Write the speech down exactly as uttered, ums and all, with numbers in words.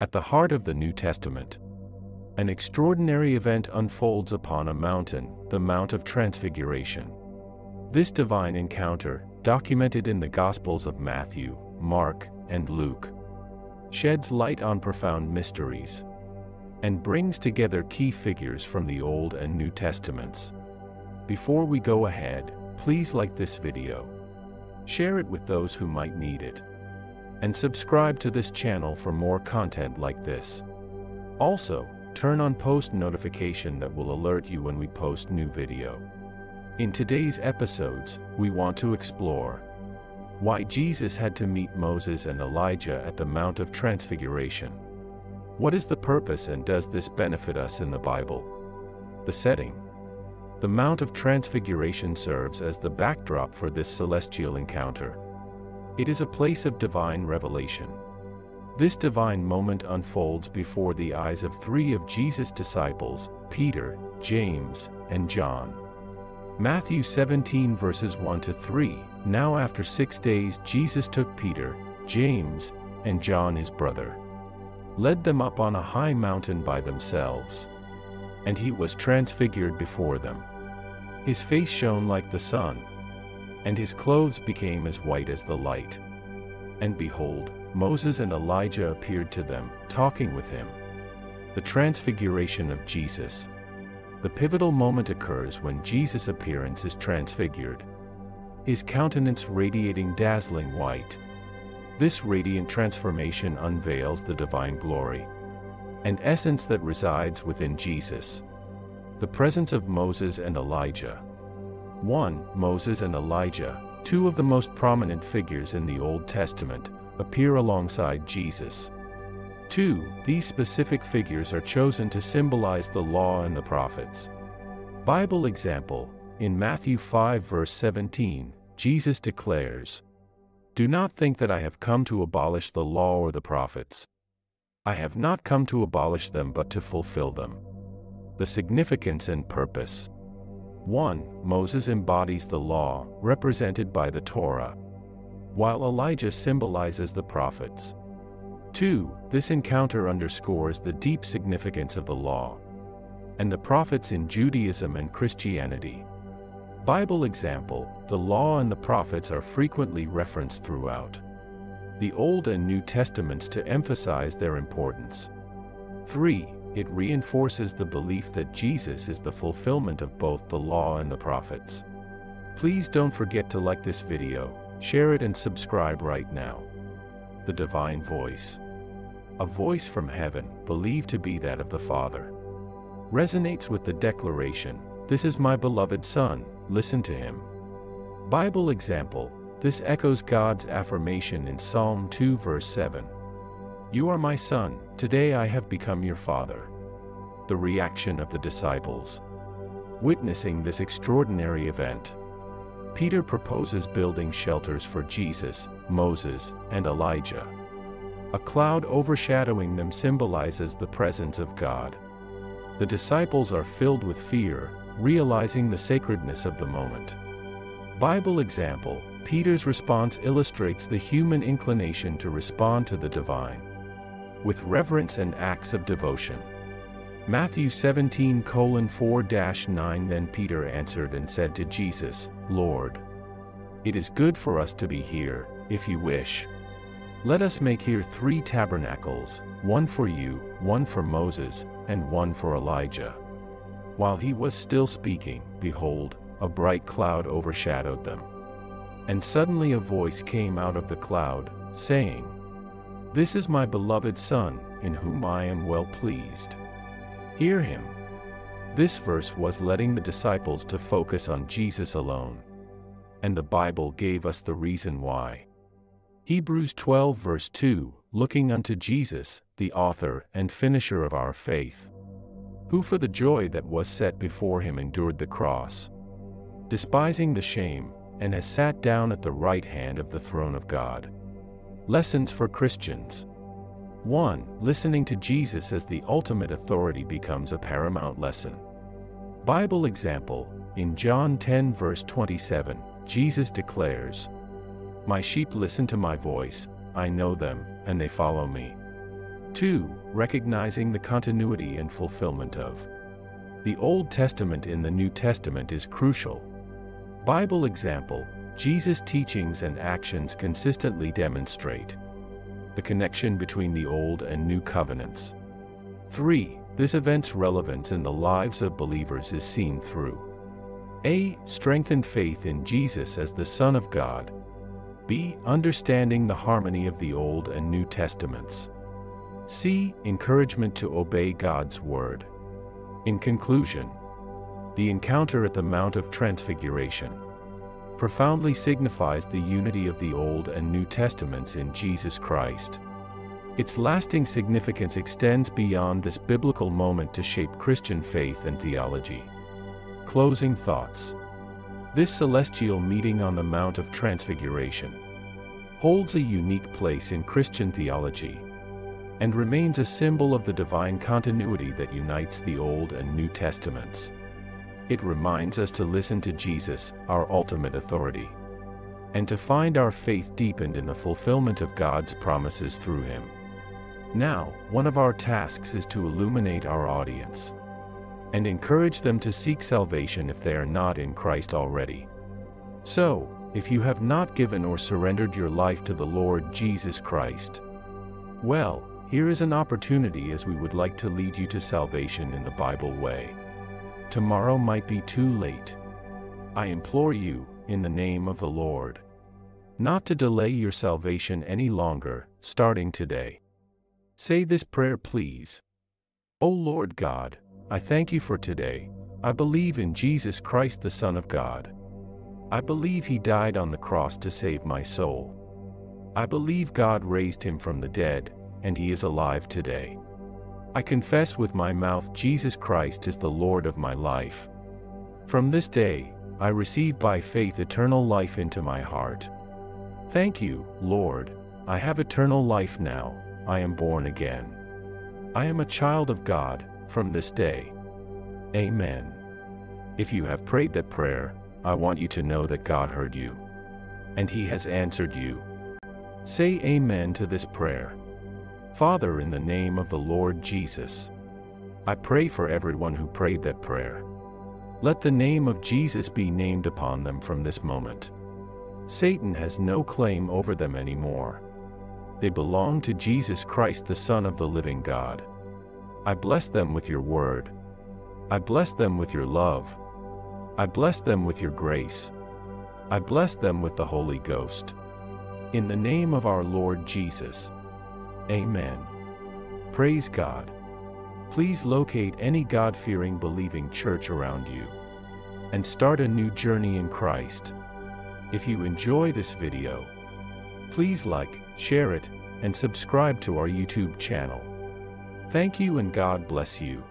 At the heart of the New Testament, an extraordinary event unfolds upon a mountain, the Mount of Transfiguration. This divine encounter, documented in the Gospels of Matthew, Mark, and Luke, sheds light on profound mysteries and brings together key figures from the Old and New Testaments. Before we go ahead, please like this video, share it with those who might need it, and subscribe to this channel for more content like this. Also, turn on post notification that will alert you when we post new video. In today's episodes, we want to explore why Jesus had to meet Moses and Elijah at the Mount of Transfiguration. What is the purpose, and does this benefit us in the Bible? The setting. The Mount of Transfiguration serves as the backdrop for this celestial encounter. It is a place of divine revelation. This divine moment unfolds before the eyes of three of Jesus' disciples, Peter, James, and John. Matthew seventeen verses one to three, "Now after six days Jesus took Peter, James, and John his brother, led them up on a high mountain by themselves. And he was transfigured before them. His face shone like the sun, and his clothes became as white as the light. And behold, Moses and Elijah appeared to them, talking with him." The transfiguration of Jesus. The pivotal moment occurs when Jesus' appearance is transfigured, his countenance radiating dazzling white. This radiant transformation unveils the divine glory and essence that resides within Jesus. The presence of Moses and Elijah. one. Moses and Elijah, two of the most prominent figures in the Old Testament, appear alongside Jesus. two. These specific figures are chosen to symbolize the law and the prophets. Bible example, in Matthew five verse seventeen, Jesus declares, "Do not think that I have come to abolish the law or the prophets. I have not come to abolish them but to fulfill them." The significance and purpose. one. Moses embodies the law, represented by the Torah, while Elijah symbolizes the prophets. two. This encounter underscores the deep significance of the law and the prophets in Judaism and Christianity. Bible example, the law and the prophets are frequently referenced throughout the Old and New Testaments to emphasize their importance. three. It reinforces the belief that Jesus is the fulfillment of both the law and the prophets. Please don't forget to like this video, share it, and subscribe right now. The divine voice. A voice from heaven, believed to be that of the Father, resonates with the declaration, "This is my beloved Son, listen to him." Bible example, this echoes God's affirmation in Psalm two verse seven, "You are my son, today I have become your father." The reaction of the disciples. Witnessing this extraordinary event, Peter proposes building shelters for Jesus, Moses, and Elijah. A cloud overshadowing them symbolizes the presence of God. The disciples are filled with fear, realizing the sacredness of the moment. Bible example, Peter's response illustrates the human inclination to respond to the divine with reverence and acts of devotion. Matthew seventeen colon four dash nine, "Then Peter answered and said to Jesus, Lord, it is good for us to be here, if you wish. Let us make here three tabernacles, one for you, one for Moses, and one for Elijah." While he was still speaking, behold, a bright cloud overshadowed them. And suddenly a voice came out of the cloud, saying, "This is my beloved Son, in whom I am well pleased. Hear him." This verse was letting the disciples to focus on Jesus alone. And the Bible gave us the reason why. Hebrews twelve verse two, "Looking unto Jesus, the author and finisher of our faith, who for the joy that was set before him endured the cross, despising the shame, and has sat down at the right hand of the throne of God." Lessons for Christians. one. Listening to Jesus as the ultimate authority becomes a paramount lesson. Bible example, in John ten verse twenty-seven, Jesus declares, "My sheep listen to my voice, I know them, and they follow me." two. Recognizing the continuity and fulfillment of the Old Testament in the New Testament is crucial. Bible example: Jesus' teachings and actions consistently demonstrate the connection between the Old and New Covenants. three. This event's relevance in the lives of believers is seen through A. Strengthened faith in Jesus as the Son of God. B. Understanding the harmony of the Old and New Testaments. C. Encouragement to obey God's Word. In conclusion, the encounter at the Mount of Transfiguration profoundly signifies the unity of the Old and New Testaments in Jesus Christ. Its lasting significance extends beyond this biblical moment to shape Christian faith and theology. Closing thoughts. This celestial meeting on the Mount of Transfiguration holds a unique place in Christian theology and remains a symbol of the divine continuity that unites the Old and New Testaments. It reminds us to listen to Jesus, our ultimate authority, and to find our faith deepened in the fulfillment of God's promises through Him. Now, one of our tasks is to illuminate our audience and encourage them to seek salvation if they are not in Christ already. So, if you have not given or surrendered your life to the Lord Jesus Christ, well, here is an opportunity, as we would like to lead you to salvation in the Bible way. Tomorrow might be too late. I implore you, in the name of the Lord, not to delay your salvation any longer, starting today. Say this prayer, please. O Lord God, I thank you for today. I believe in Jesus Christ, the Son of God. I believe he died on the cross to save my soul. I believe God raised him from the dead, and he is alive today. I confess with my mouth Jesus Christ is the Lord of my life. From this day, I receive by faith eternal life into my heart. Thank you, Lord. I have eternal life now. I am born again. I am a child of God from this day. Amen. If you have prayed that prayer, I want you to know that God heard you, and he has answered you. Say amen to this prayer. Father, in the name of the Lord Jesus, I pray for everyone who prayed that prayer. Let the name of Jesus be named upon them from this moment. Satan has no claim over them anymore. They belong to Jesus Christ, the Son of the living God. I bless them with your word. I bless them with your love. I bless them with your grace. I bless them with the Holy Ghost. In the name of our Lord Jesus. Amen. Praise God. Please locate any God-fearing, believing church around you and start a new journey in Christ. If you enjoy this video, please like, share it, and subscribe to our YouTube channel. Thank you and God bless you.